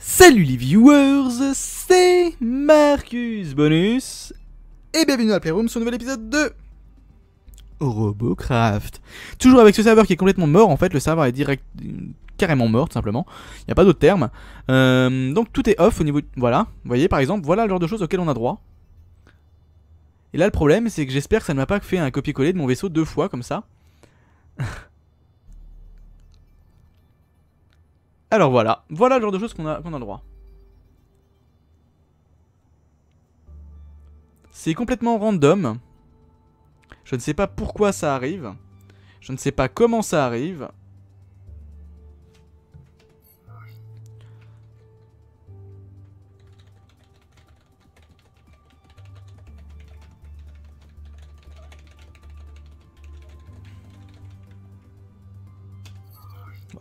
Salut les viewers, c'est Marcus Bonus et bienvenue à Playroom sur un nouvel épisode de Robocraft. Toujours avec ce serveur qui est complètement mort en fait, le serveur est direct carrément mort tout simplement, il n'y a pas d'autre terme. Donc tout est off au niveau, voilà, vous voyez par exemple, voilà le genre de choses auxquelles on a droit. Et là le problème c'est que j'espère que ça ne m'a pas fait un copier-coller de mon vaisseau deux fois comme ça. Alors voilà, voilà le genre de choses qu'on a droit. C'est complètement random. Je ne sais pas pourquoi ça arrive. Je ne sais pas comment ça arrive.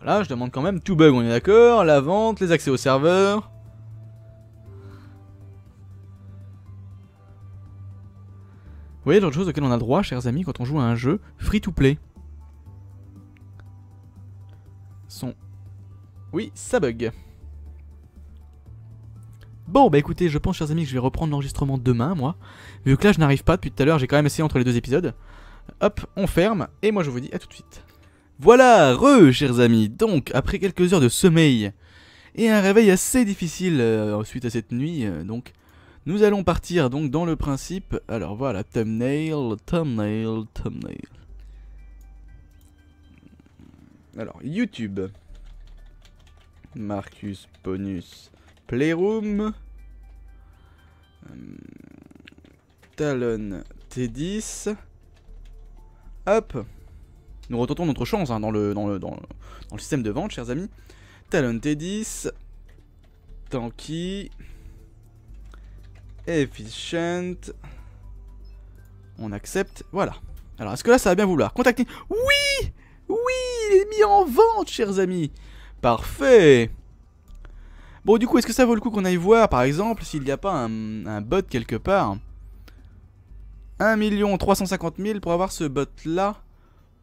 Voilà, je demande quand même tout bug, on est d'accord, la vente, les accès au serveur. Vous voyez d'autres choses auxquelles on a droit, chers amis, quand on joue à un jeu free to play. Son... Oui, ça bug. Bon, bah écoutez, je pense, chers amis, que je vais reprendre l'enregistrement demain, moi. Vu que là, je n'arrive pas depuis tout à l'heure, j'ai quand même essayé entre les deux épisodes. Hop, on ferme, et moi je vous dis à tout de suite. Voilà, chers amis, donc après quelques heures de sommeil et un réveil assez difficile suite à cette nuit, donc nous allons partir donc dans le principe. Alors voilà, thumbnail. Alors YouTube, Marcus Bonus, Playroom, Talon T10, hop. Nous retentons notre chance hein, dans le système de vente, chers amis. Talon T10, Tanky, Efficient. On accepte, voilà. Alors, est-ce que là, ça va bien vouloir contacter? Oui, oui, il est mis en vente, chers amis. Parfait. Bon, du coup, est-ce que ça vaut le coup qu'on aille voir, par exemple, s'il n'y a pas un bot quelque part? 1 350 000 pour avoir ce bot-là.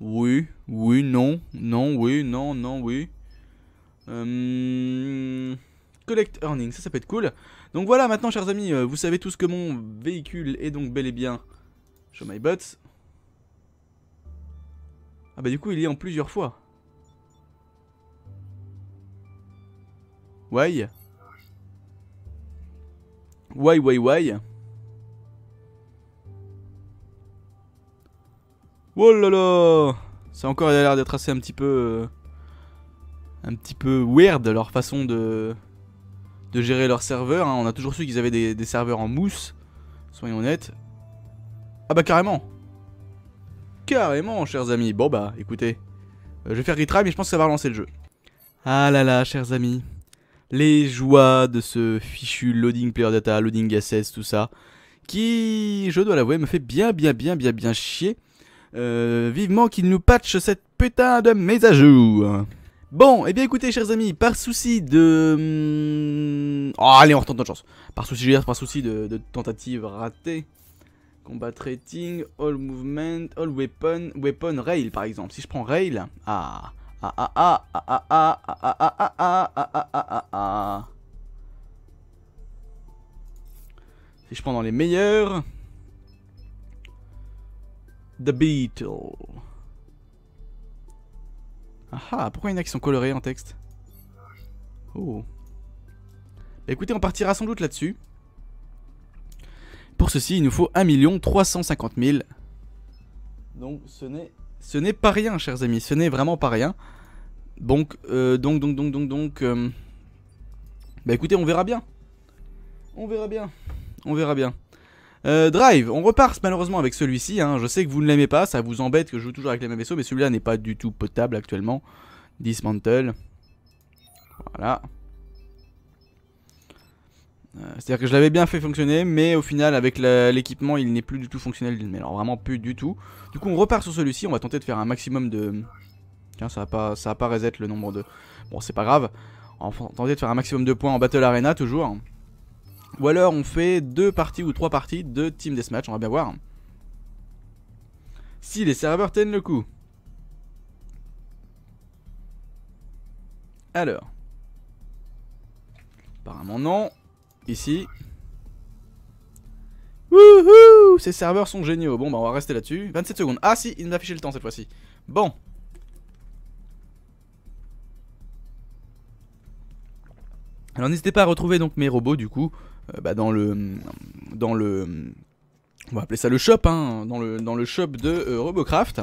Oui, oui, non, non, oui, non, non, oui. Collect earning, ça peut être cool. Donc voilà, maintenant, chers amis, vous savez tous que mon véhicule est donc bel et bien Show My Bots. Ah bah du coup, il est en plusieurs fois. Why? Why? Oh là là, ça encore il a l'air d'être assez un petit peu weird leur façon de gérer leur serveur hein. On a toujours su qu'ils avaient des serveurs en mousse, soyons honnêtes. Ah bah carrément, chers amis. Bon bah écoutez, je vais faire retry mais je pense que ça va relancer le jeu. Ah là là, chers amis, les joies de ce fichu loading player data, loading assets, tout ça, qui, je dois l'avouer, me fait bien chier. Vivement qu'il nous patche cette putain de mise à jour. Bon, et bien écoutez, chers amis, par souci de... Oh, allez, on retente notre chance. Par souci, je veux dire, par souci de tentative ratée. Combat rating, all movement, all weapon, weapon rail par exemple. Si je prends rail... Si je prends dans les meilleurs... The Beatles. Ah, pourquoi il y en a qui sont colorés en texte? Oh. Bah écoutez, on partira sans doute là-dessus. Pour ceci, il nous faut 1 350 000. Donc ce n'est pas rien, chers amis. Ce n'est vraiment pas rien. Donc, bah écoutez, on verra bien. Drive, on repart malheureusement avec celui-ci, hein. Je sais que vous ne l'aimez pas, ça vous embête que je joue toujours avec les mêmes vaisseaux, mais celui-là n'est pas du tout potable actuellement. Dismantle. Voilà. C'est-à-dire que je l'avais bien fait fonctionner, mais au final avec l'équipement il n'est plus du tout fonctionnel, mais alors vraiment plus du tout. Du coup on repart sur celui-ci, on va tenter de faire un maximum de... Tiens, ça va pas reset le nombre de... Bon, c'est pas grave, on va tenter de faire un maximum de points en Battle Arena toujours. Ou alors on fait 2 parties ou 3 parties de Team Deathmatch, on va bien voir. Si les serveurs tiennent le coup. Alors. Apparemment non. Ici. Wouhou! Ces serveurs sont géniaux. Bon bah on va rester là-dessus. 27 secondes. Ah si, il nous a affiché le temps cette fois-ci. Bon. Alors n'hésitez pas à retrouver donc mes robots du coup bah, dans le on va appeler ça le shop hein, dans le shop de Robocraft.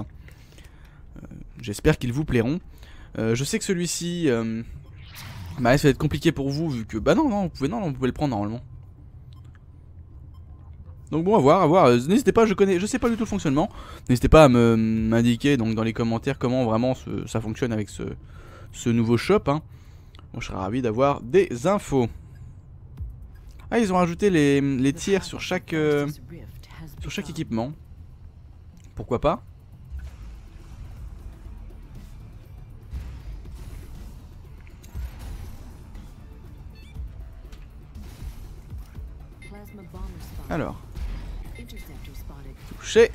J'espère qu'ils vous plairont. Je sais que celui-ci bah, ça va être compliqué pour vous vu que bah non, vous pouvez le prendre normalement. Donc bon, à voir, n'hésitez pas, je sais pas du tout le fonctionnement. N'hésitez pas à m'indiquer donc dans les commentaires comment vraiment ça fonctionne avec ce nouveau shop hein. Bon, je serais ravi d'avoir des infos. Ah, ils ont rajouté les tiers sur chaque équipement. Pourquoi pas? Alors. Touché.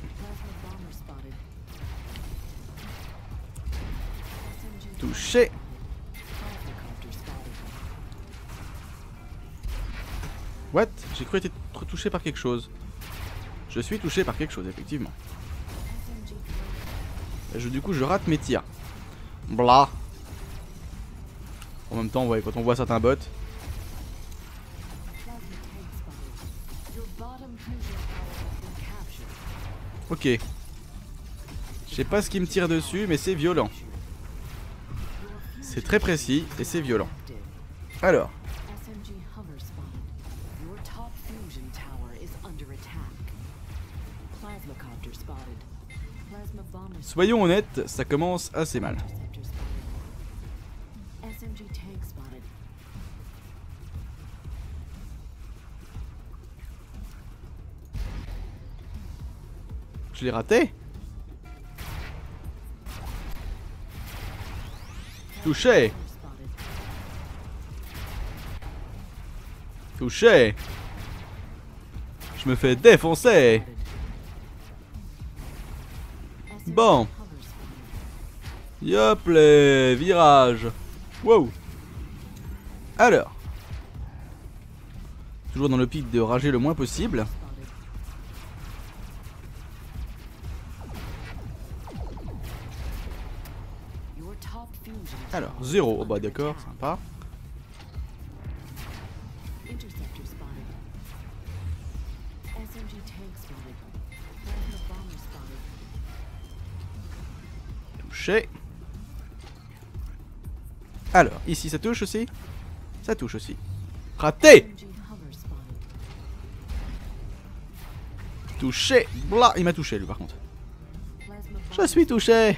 Touché. What? J'ai cru être touché par quelque chose. Je suis touché par quelque chose, effectivement. Du coup, je rate mes tirs. Blah. En même temps, ouais, quand on voit certains bots. Ok. Je sais pas ce qui me tire dessus, mais c'est violent. C'est très précis et c'est violent. Alors. Soyons honnêtes, ça commence assez mal. Je l'ai raté. Touché. Touché. Je me fais défoncer. Bon. Yop les virages. Wow. Alors. Toujours dans le pic de rager le moins possible. Alors, 0. Oh bah d'accord, sympa. Touché. Alors, ici ça touche aussi. Ça touche aussi. Raté. Touché. Blah, il m'a touché lui par contre. Je suis touché.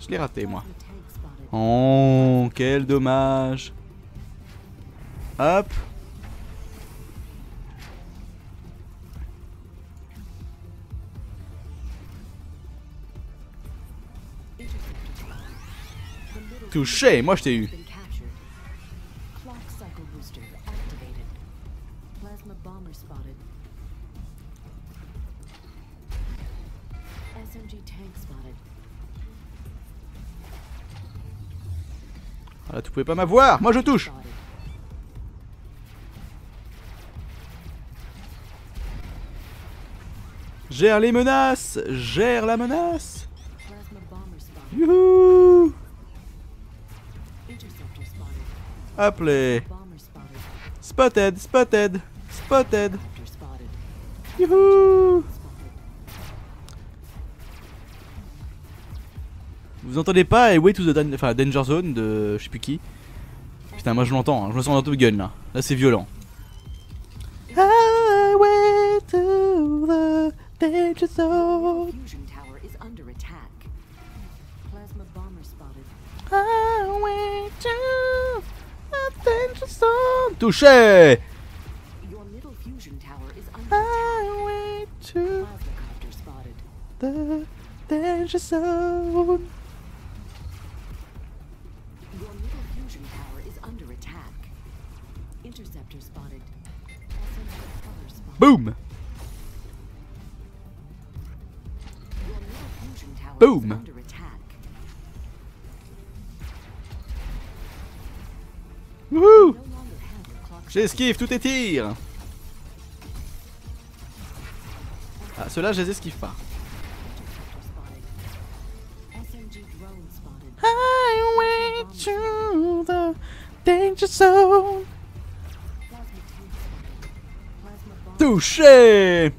Je l'ai raté moi. Oh, quel dommage. Hop. Touché, moi je t'ai eu. Ah là, tu pouvais pas m'avoir, moi je touche. Gère les menaces, gère la menace. Youhou. Appelez. Spotted, spotted, spotted. Youhou. Vous entendez pas Way to the Danger Zone de je sais plus qui. Putain, moi je l'entends, hein. Je me sens dans Top Gun là. Là c'est violent. Way to the Danger Zone. Way to the Danger Zone. Touché. Way to the Danger Zone. Boom. Boom. J'esquive tous tes tirs. Ah, ceux-là, je les esquive pas. I went to the danger zone. Touché.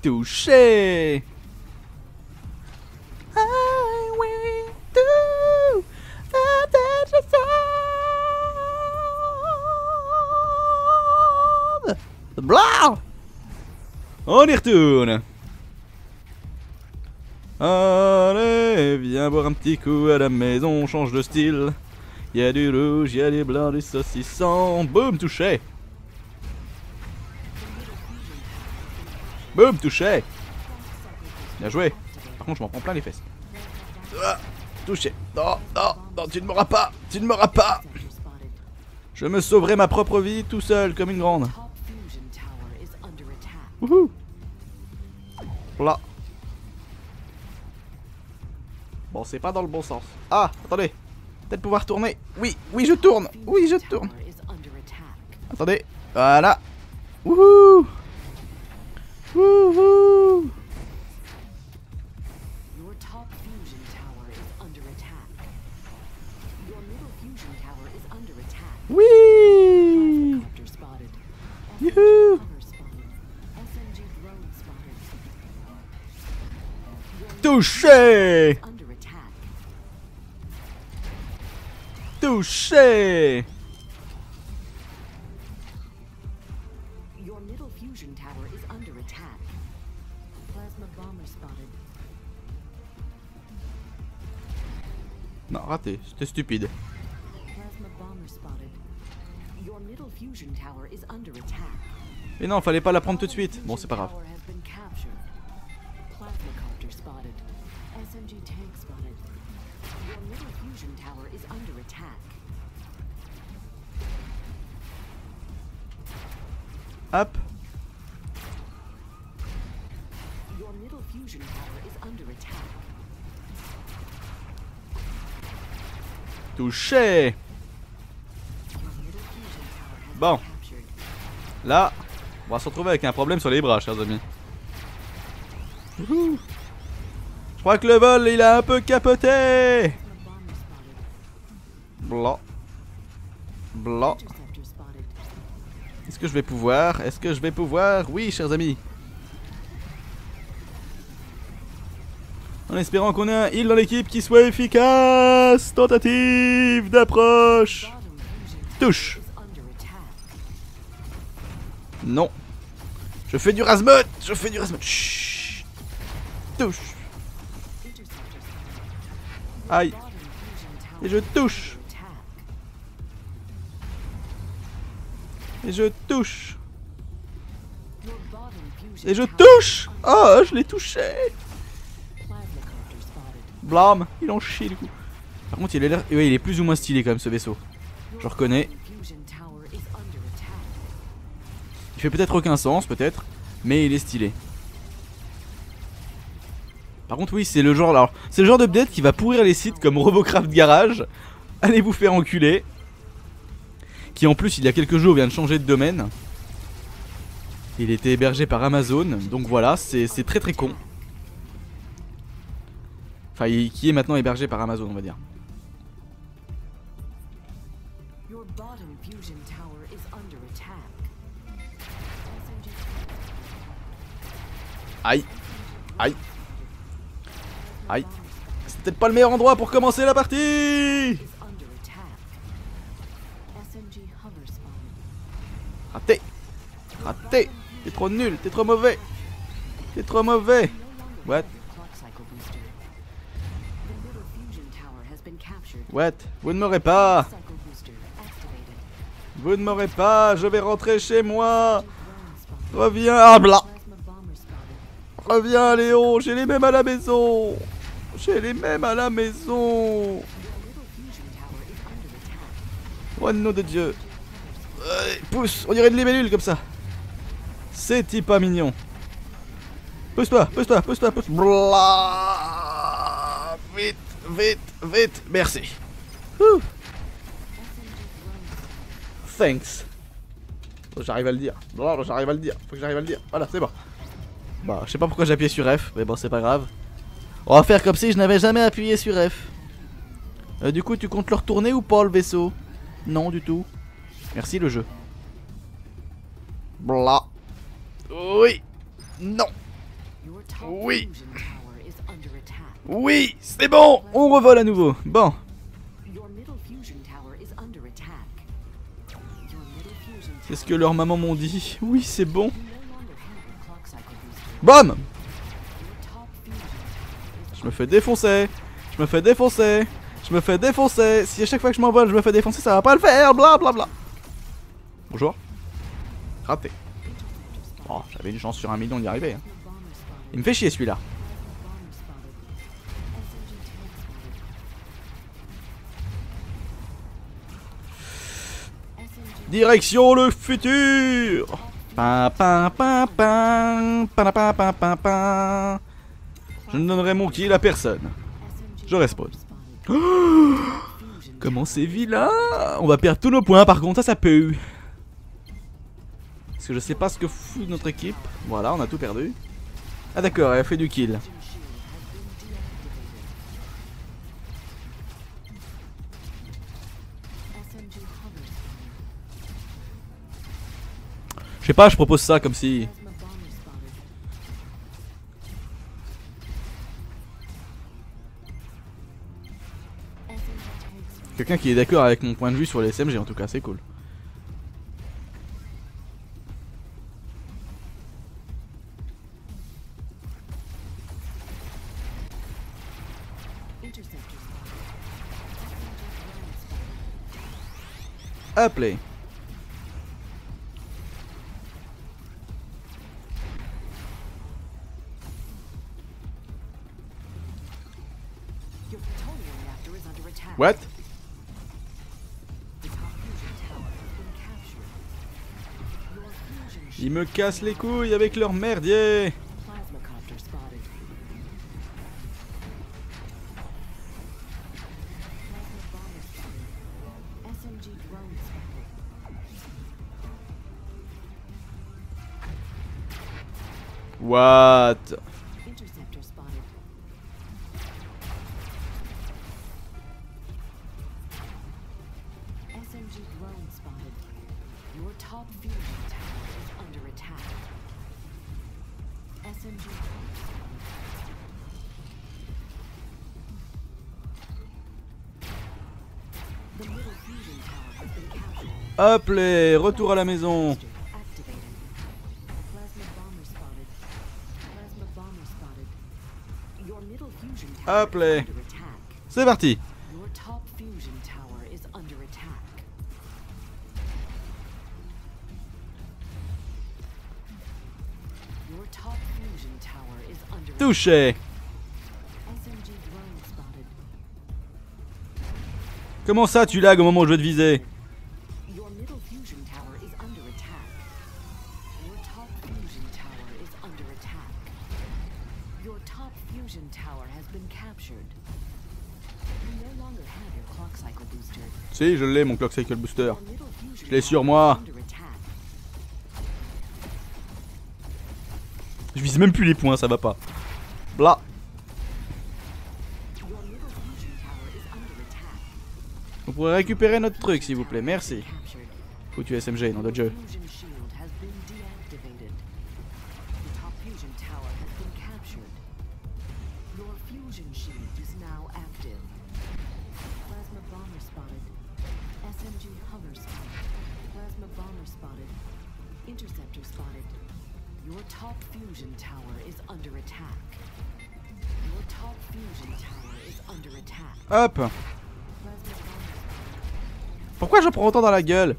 Touché. I went to the danger zone. Blah. On y retourne. Allez, viens boire un petit coup à la maison, on change de style. Y'a du rouge, y'a des blancs, du saucisson. Boum, touché. Boum, touché. Bien joué. Par contre, je m'en prends plein les fesses. Ah, touché. Non, non, non, tu ne m'auras pas. Tu ne m'auras pas. Je me sauverai ma propre vie tout seul comme une grande. Wouhou. Là. Bon, c'est pas dans le bon sens. Ah, attendez. Peut-être pouvoir tourner. Oui, oui, je tourne. Oui, je tourne. Attendez. Voilà. Wouhou. Wouhou. Oui. Youhou. Touché. Touché. Non, raté, c'était stupide. Mais non, fallait pas la prendre tout de suite. Bon, c'est pas grave. Hop. Touché. Bon. Là, on va se retrouver avec un problème sur les bras, chers amis. Wouhou. Je crois que le vol, il a un peu capoté. Blanc. Blanc. Est-ce que je vais pouvoir? Est-ce que je vais pouvoir? Oui, chers amis. En espérant qu'on ait un heal dans l'équipe qui soit efficace. Tentative d'approche. Touche. Non. Je fais du rasmeut. Je fais du rasmeut. Chut. Touche. Aïe. Et je touche. Et je touche. Et je touche. Oh, je l'ai touché. Blam, il en chie du coup. Par contre, il est plus ou moins stylé quand même ce vaisseau. Je reconnais. Il fait peut-être aucun sens, peut-être, mais il est stylé. Par contre, oui, c'est le genre là. C'est le genre d'update qui va pourrir les sites comme Robocraft Garage. Allez vous faire enculer. Qui en plus il y a quelques jours vient de changer de domaine. Il était hébergé par Amazon. Donc voilà, c'est très très con. Enfin qui est maintenant hébergé par Amazon, on va dire. Aïe. Aïe. Aïe. C'est peut-être pas le meilleur endroit pour commencer la partie. Raté! Raté! T'es trop nul! T'es trop mauvais! T'es trop mauvais! What? What? Vous ne m'aurez pas! Vous ne m'aurez pas! Je vais rentrer chez moi! Reviens! Ah bla! Reviens Léon! J'ai les mêmes à la maison! J'ai les mêmes à la maison! Oh nom de Dieu! Pousse, on dirait de libellule comme ça. C'est pas mignon. Pousse-toi, pousse-toi, pousse-toi, pousse. Vite, vite, vite. Merci. Ouh. thanks. J'arrive à le dire. Non, j'arrive à le dire. Faut que j'arrive à le dire. Voilà, c'est bon. Bah, je sais pas pourquoi j'ai appuyé sur F, mais bon, c'est pas grave. On va faire comme si je n'avais jamais appuyé sur F. Du coup, tu comptes le retourner ou pas, le vaisseau? Non, du tout. Merci, le jeu. Bla. Oui. Non. Oui. Oui, c'est bon. On revole à nouveau. Bon. C'est ce que leurs mamans m'ont dit. Oui, c'est bon. Bam! Je me fais défoncer. Je me fais défoncer. Je me fais défoncer. Si à chaque fois que je m'envole, je me fais défoncer, ça va pas le faire. Bla bla bla. Bonjour. Raté. Oh, j'avais une chance sur 1 million d'y arriver. Hein. Il me fait chier celui-là. Direction le futur. Je ne donnerai mon kill à personne. Je respawn. Oh, comment c'est vilain. On va perdre tous nos points par contre, ça peut. Parce que je sais pas ce que fout notre équipe. Voilà, on a tout perdu. Ah d'accord, elle a fait du kill. Je sais pas, je propose ça comme si... Quelqu'un qui est d'accord avec mon point de vue sur les SMG en tout cas, c'est cool. Appelez. What? Ils me cassent les couilles avec leur merdier. What? Hop les, retour à la maison. Hop les, c'est parti. Touché. Comment ça tu lags au moment où je veux te viser? Si, je l'ai mon clock cycle booster. Je l'ai sur moi. Je vise même plus les points, ça va pas. Bla. On pourrait récupérer notre truc s'il vous plaît, merci. Foutu SMG, nom de Dieu. Hop. Pourquoi j'en prends autant dans la gueule?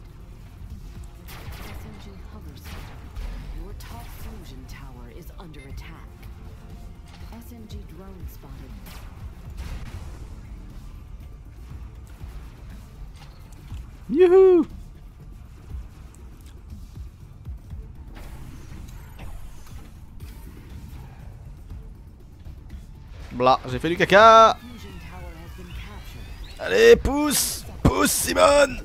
Youhou! Bla, j'ai fait du caca. Allez, pousse! Pousse, Simone!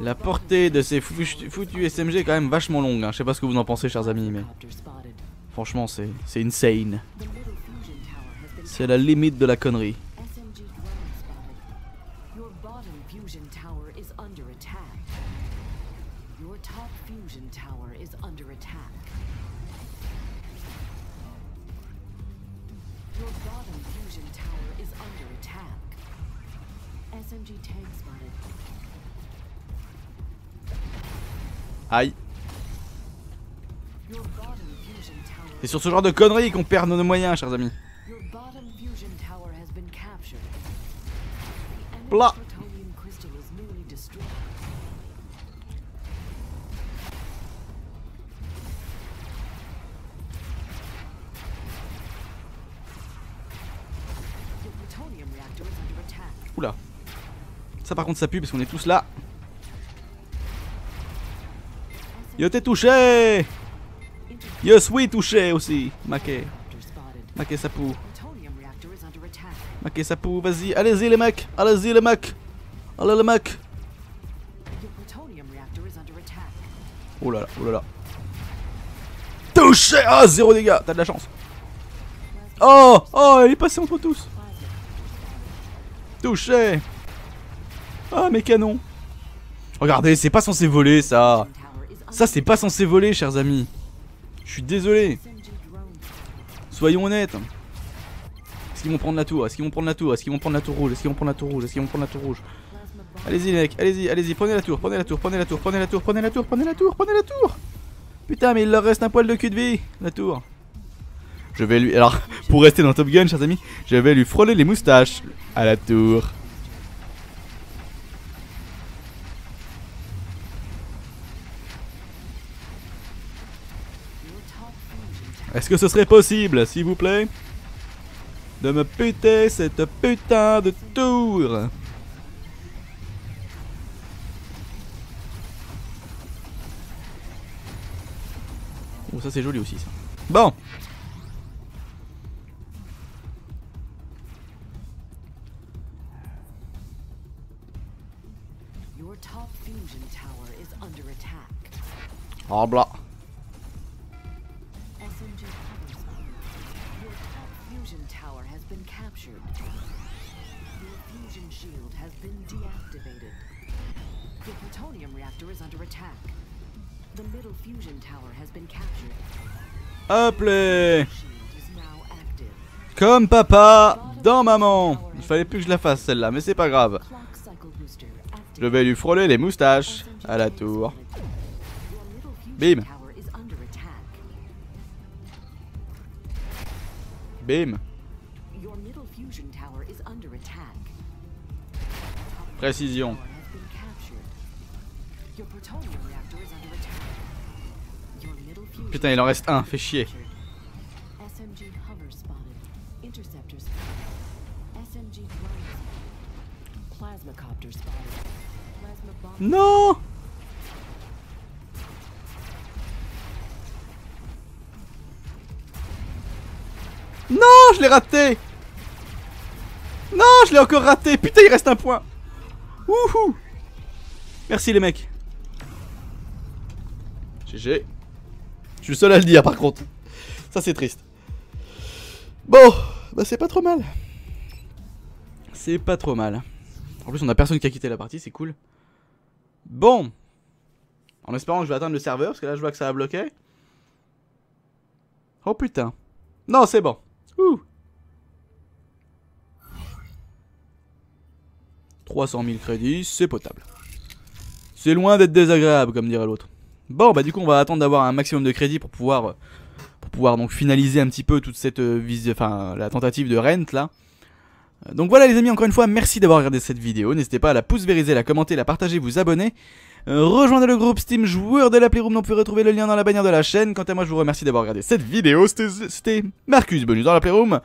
La portée de ces foutus SMG est quand même vachement longue, hein. Je sais pas ce que vous en pensez, chers amis, mais franchement c'est insane. C'est la limite de la connerie. Aïe. C'est sur ce genre de conneries qu'on perd nos moyens, chers amis. Pla. Oula. Ça par contre ça pue parce qu'on est tous là. Yo t'es touché. Yo suis touché aussi. Maqué ça pou. Maqué ça pou, vas-y. Allez-y les mecs. Allez-y les mecs. Allez les mecs. Oh là là, oh là là. Touché. Ah, zéro dégâts. T'as de la chance. Oh, oh, elle est passée entre tous. Touché. Ah mes canons. Regardez, c'est pas censé voler ça. Ça c'est pas censé voler, chers amis. Je suis désolé. Soyons honnêtes. Est-ce qu'ils vont prendre la tour? Est-ce qu'ils vont prendre la tour? Est-ce qu'ils vont prendre la tour rouge? Est-ce qu'ils vont prendre la tour rouge? Est-ce qu'ils vont prendre la tour rouge? Allez-y mec, allez-y, allez-y, prenez la tour, prenez la tour, prenez la tour, prenez la tour, prenez la tour, prenez la tour, prenez la tour. Putain mais il leur reste un poil de cul de vie, la tour. Je vais lui... Alors, pour rester dans Top Gun, chers amis, je vais lui frôler les moustaches à la tour. Est-ce que ce serait possible, s'il vous plaît, de me péter cette putain de tour? Oh, ça c'est joli aussi, ça. Bon. Oh, blah. Hop les. Comme papa dans maman. Il fallait plus que je la fasse celle-là, mais c'est pas grave. Je vais lui frôler les moustaches à la tour. Bim. Bim. Précision. Putain, il en reste un, fait chier. Non! Non, je l'ai raté. Non, je l'ai encore raté. Putain, il reste un point. Wouhou. Merci les mecs. GG. Je suis seul à le dire par contre. Ça c'est triste. Bon, bah c'est pas trop mal. C'est pas trop mal. En plus on a personne qui a quitté la partie, c'est cool. Bon. En espérant que je vais atteindre le serveur, parce que là je vois que ça a bloqué. Oh putain. Non, c'est bon. Ouh. 300 000 crédits, c'est potable. C'est loin d'être désagréable, comme dirait l'autre. Bon, bah du coup, on va attendre d'avoir un maximum de crédits pour pouvoir donc finaliser un petit peu toute cette la tentative de rent là. Donc voilà les amis, encore une fois, merci d'avoir regardé cette vidéo. N'hésitez pas à la pouce vériser, la commenter, la partager, vous abonner. Rejoignez le groupe Steam joueur de la Playroom dont vous pouvez retrouver le lien dans la bannière de la chaîne. Quant à moi, je vous remercie d'avoir regardé cette vidéo. C'était Marcus Bonus dans la Playroom.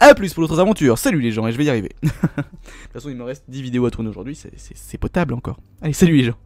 A plus pour d'autres aventures. Salut les gens, et je vais y arriver. De toute façon, il me reste 10 vidéos à tourner aujourd'hui, c'est potable encore. Allez, salut les gens.